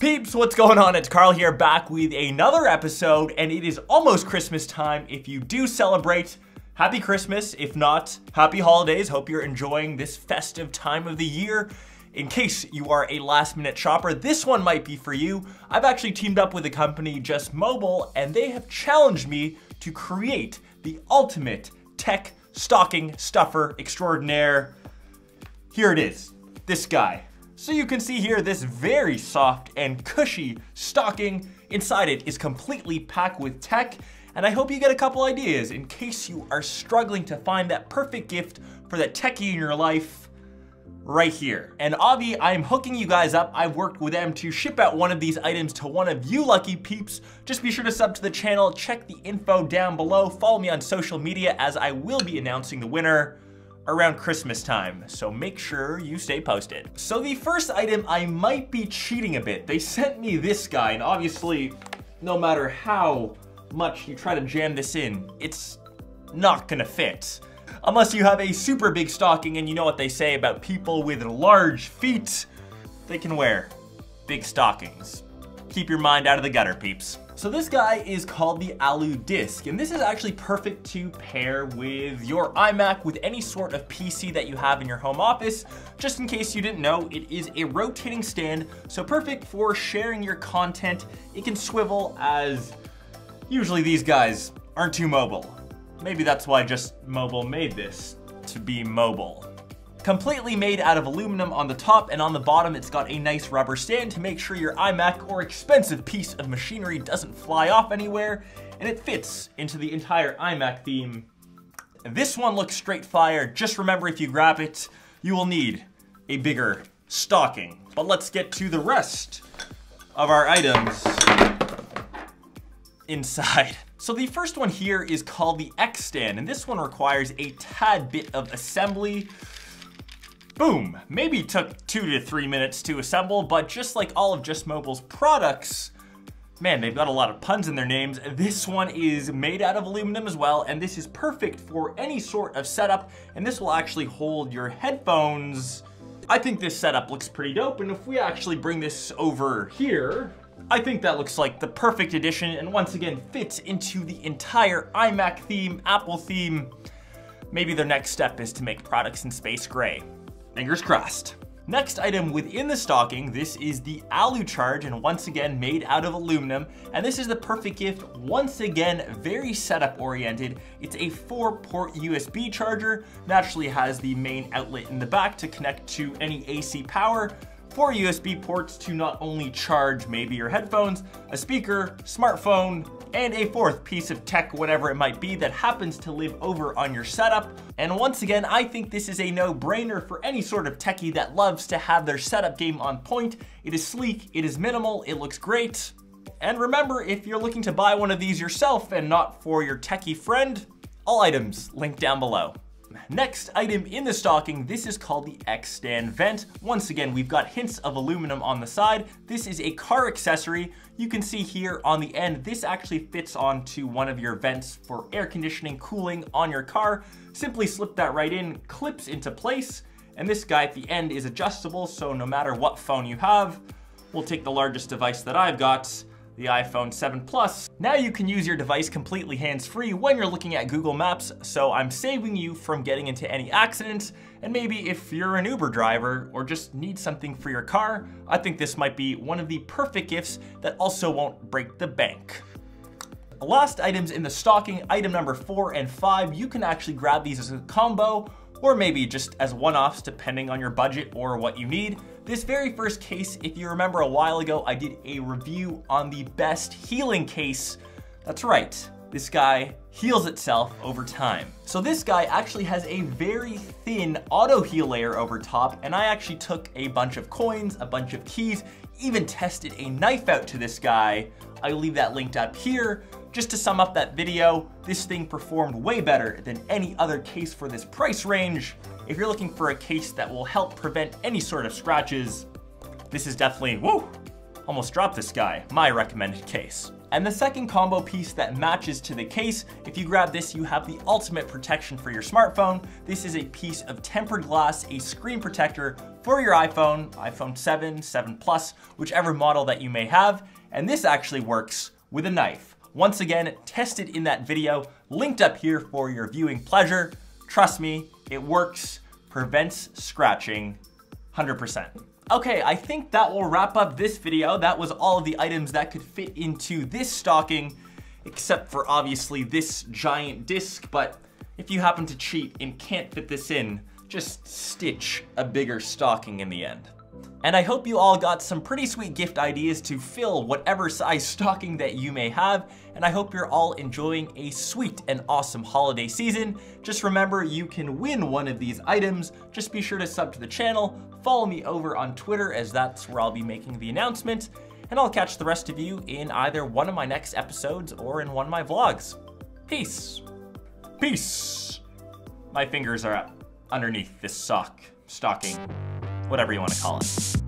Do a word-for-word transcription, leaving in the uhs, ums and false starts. Peeps, what's going on? It's Carl here, back with another episode, and it is almost Christmas time. If you do celebrate, happy Christmas. If not, happy holidays. Hope you're enjoying this festive time of the year. In case you are a last minute shopper, this one might be for you. I've actually teamed up with the company Just Mobile, and they have challenged me to create the ultimate tech stocking stuffer extraordinaire. Here it is, this guy. So you can see here this very soft and cushy stocking. Inside it is completely packed with tech, and I hope you get a couple ideas in case you are struggling to find that perfect gift for that techie in your life right here. And Avi, I'm hooking you guys up. I've worked with them to ship out one of these items to one of you lucky peeps. Just be sure to sub to the channel, check the info down below, follow me on social media as I will be announcing the winner around Christmas time, so make sure you stay posted. So the first item, I might be cheating a bit. They sent me this guy, and obviously, no matter how much you try to jam this in, it's not gonna fit. Unless you have a super big stocking, and you know what they say about people with large feet, they can wear big stockings. Keep your mind out of the gutter, peeps. So this guy is called the Alu Disc, and this is actually perfect to pair with your iMac, with any sort of P C that you have in your home office. Just in case you didn't know, it is a rotating stand, so perfect for sharing your content. It can swivel, as usually these guys aren't too mobile. Maybe that's why Just Mobile made this, to be mobile. Completely made out of aluminum on the top, and on the bottom it's got a nice rubber stand to make sure your iMac or expensive piece of machinery doesn't fly off anywhere, and it fits into the entire iMac theme. This one looks straight fire. Just remember, if you grab it, you will need a bigger stocking. But let's get to the rest of our items inside. So the first one here is called the Xtand, and this one requires a tad bit of assembly. Boom, maybe took two to three minutes to assemble, but just like all of Just Mobile's products, man, they've got a lot of puns in their names. This one is made out of aluminum as well, and this is perfect for any sort of setup, and this will actually hold your headphones. I think this setup looks pretty dope, and if we actually bring this over here, I think that looks like the perfect addition, and once again, fits into the entire iMac theme, Apple theme. Maybe their next step is to make products in space gray. Fingers crossed. Next item within the stocking, this is the AluCharge, and once again made out of aluminum, and this is the perfect gift. Once again, very setup oriented. It's a four port U S B charger, naturally has the main outlet in the back to connect to any A C power, four U S B ports to not only charge maybe your headphones, a speaker, smartphone, and a fourth piece of tech, whatever it might be, that happens to live over on your setup. And once again, I think this is a no-brainer for any sort of techie that loves to have their setup game on point. It is sleek, it is minimal, it looks great. And remember, if you're looking to buy one of these yourself and not for your techie friend, all items linked down below. Next item in the stocking, this is called the Xtand Vent. Once again, we've got hints of aluminum on the side. This is a car accessory. You can see here on the end, this actually fits onto one of your vents for air conditioning, cooling on your car. Simply slip that right in, clips into place, and this guy at the end is adjustable, so no matter what phone you have, we'll take the largest device that I've got, the iPhone seven Plus. Now you can use your device completely hands-free when you're looking at Google Maps, so I'm saving you from getting into any accidents, and maybe if you're an Uber driver or just need something for your car, I think this might be one of the perfect gifts that also won't break the bank. The last items in the stocking, item number four and five, you can actually grab these as a combo, or maybe just as one-offs depending on your budget or what you need. This very first case, if you remember a while ago, I did a review on the best healing case. That's right, this guy heals itself over time. So this guy actually has a very thin auto heal layer over top, and I actually took a bunch of coins, a bunch of keys, even tested a knife out to this guy. I leave that linked up here. Just to sum up that video, this thing performed way better than any other case for this price range. If you're looking for a case that will help prevent any sort of scratches, this is definitely, woo, almost dropped this guy, my recommended case. And the second combo piece that matches to the case, if you grab this, you have the ultimate protection for your smartphone. This is a piece of tempered glass, a screen protector for your iPhone, iPhone seven, seven Plus, whichever model that you may have. And this actually works with a knife. Once again, tested in that video, linked up here for your viewing pleasure. Trust me, it works, prevents scratching one hundred percent. Okay, I think that will wrap up this video. That was all of the items that could fit into this stocking, except for obviously this giant disc, but if you happen to cheat and can't fit this in, just stitch a bigger stocking in the end. And I hope you all got some pretty sweet gift ideas to fill whatever size stocking that you may have, and I hope you're all enjoying a sweet and awesome holiday season. Just remember, you can win one of these items. Just be sure to sub to the channel, follow me over on Twitter, as that's where I'll be making the announcement, and I'll catch the rest of you in either one of my next episodes or in one of my vlogs. Peace. Peace. My fingers are up underneath this sock, stocking, whatever you want to call it.